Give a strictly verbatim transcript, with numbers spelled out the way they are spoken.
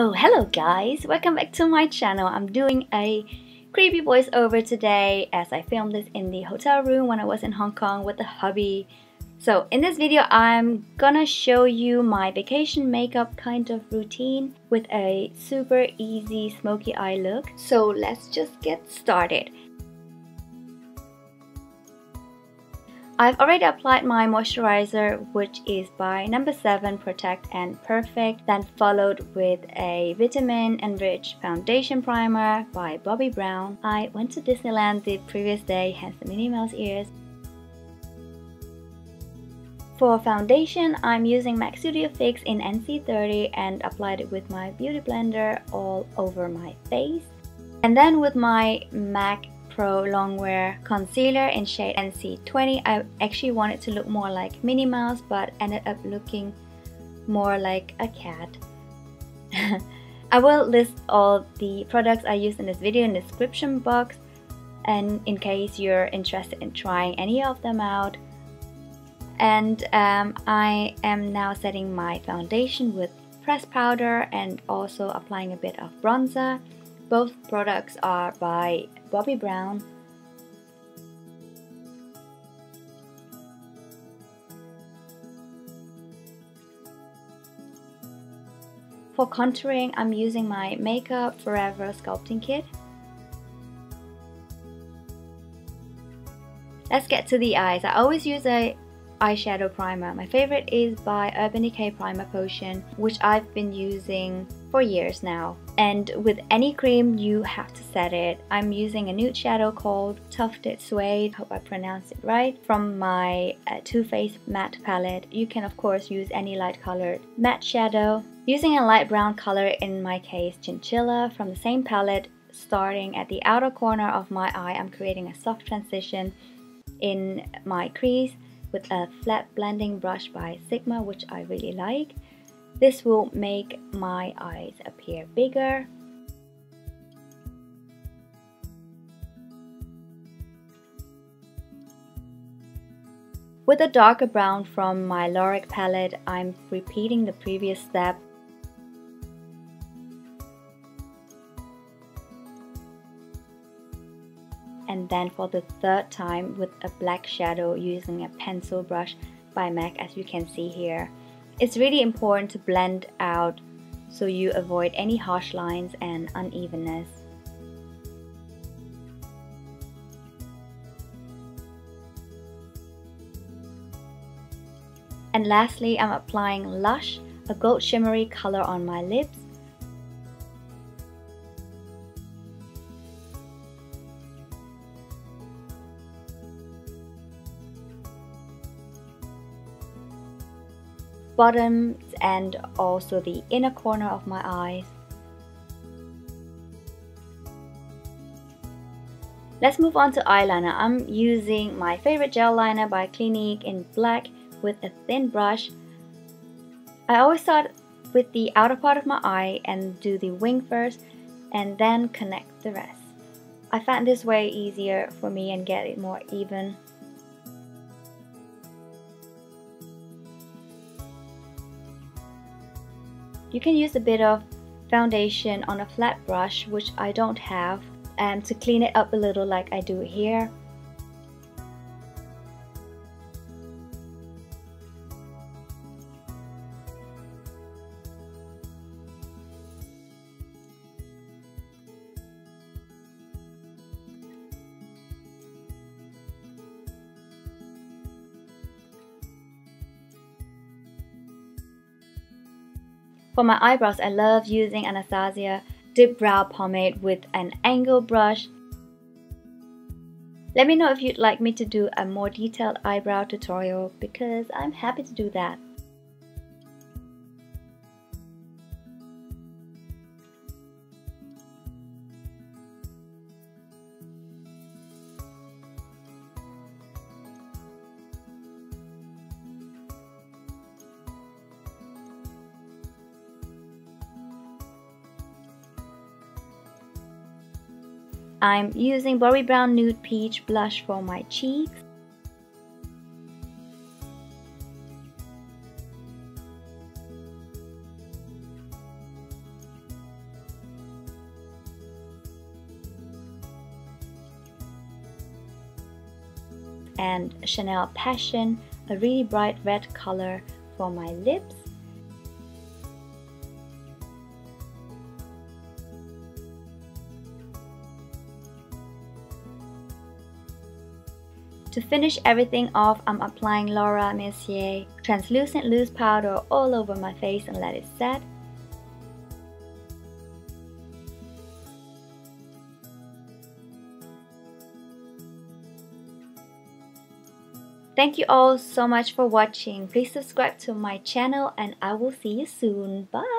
Oh, hello guys, welcome back to my channel. I'm doing a creepy voiceover today as I filmed this in the hotel room when I was in Hong Kong with the hubby. So in this video I'm gonna show you my vacation makeup kind of routine with a super easy smoky eye look. So let's just get started. I've already applied my moisturizer, which is by Number Seven Protect and Perfect, then followed with a vitamin enriched foundation primer by Bobbi Brown. I went to Disneyland the previous day, hence the Minnie Mouse ears. For foundation, I'm using MAC Studio Fix in N C thirty and applied it with my Beauty Blender all over my face. And then with my MAC Pro Longwear concealer in shade N C twenty. I actually wanted to look more like Minnie Mouse but ended up looking more like a cat. I will list all the products I used in this video in the description box, and in case you're interested in trying any of them out. And um, I am now setting my foundation with pressed powder and also applying a bit of bronzer. Both products are by Bobbi Brown. For contouring, I'm using my Makeup Forever sculpting kit. Let's get to the eyes. I always use a eyeshadow primer. My favorite is by Urban Decay Primer Potion, which I've been using for years now. And with any cream you have to set it. I'm using a nude shadow called Tufted Suede, hope I pronounced it right, from my uh, Too Faced matte palette. You can of course use any light colored matte shadow. Using a light brown color, in my case Chinchilla, from the same palette. Starting at the outer corner of my eye, I'm creating a soft transition in my crease with a flat blending brush by Sigma, which I really like. This will make my eyes appear bigger. With a darker brown from my Lorac palette, I'm repeating the previous step. And then for the third time with a black shadow using a pencil brush by MAC, as you can see here. It's really important to blend out so you avoid any harsh lines and unevenness. And lastly, I'm applying Lush, a gold shimmery color, on my lips. Bottom and also the inner corner of my eyes. Let's move on to eyeliner. I'm using my favorite gel liner by Clinique in black with a thin brush. I always start with the outer part of my eye and do the wing first and then connect the rest. I find this way easier for me and get it more even. You can use a bit of foundation on a flat brush, which I don't have, and um, to clean it up a little like I do here. For my eyebrows, I love using Anastasia Dip Brow Pomade with an angle brush. Let me know if you'd like me to do a more detailed eyebrow tutorial, because I'm happy to do that. I'm using Bobbi Brown Nude Peach Blush for my cheeks. and Chanel Passion, a really bright red color for my lips. To finish everything off, I'm applying Laura Mercier translucent loose powder all over my face and let it set. Thank you all so much for watching. Please subscribe to my channel and I will see you soon. Bye!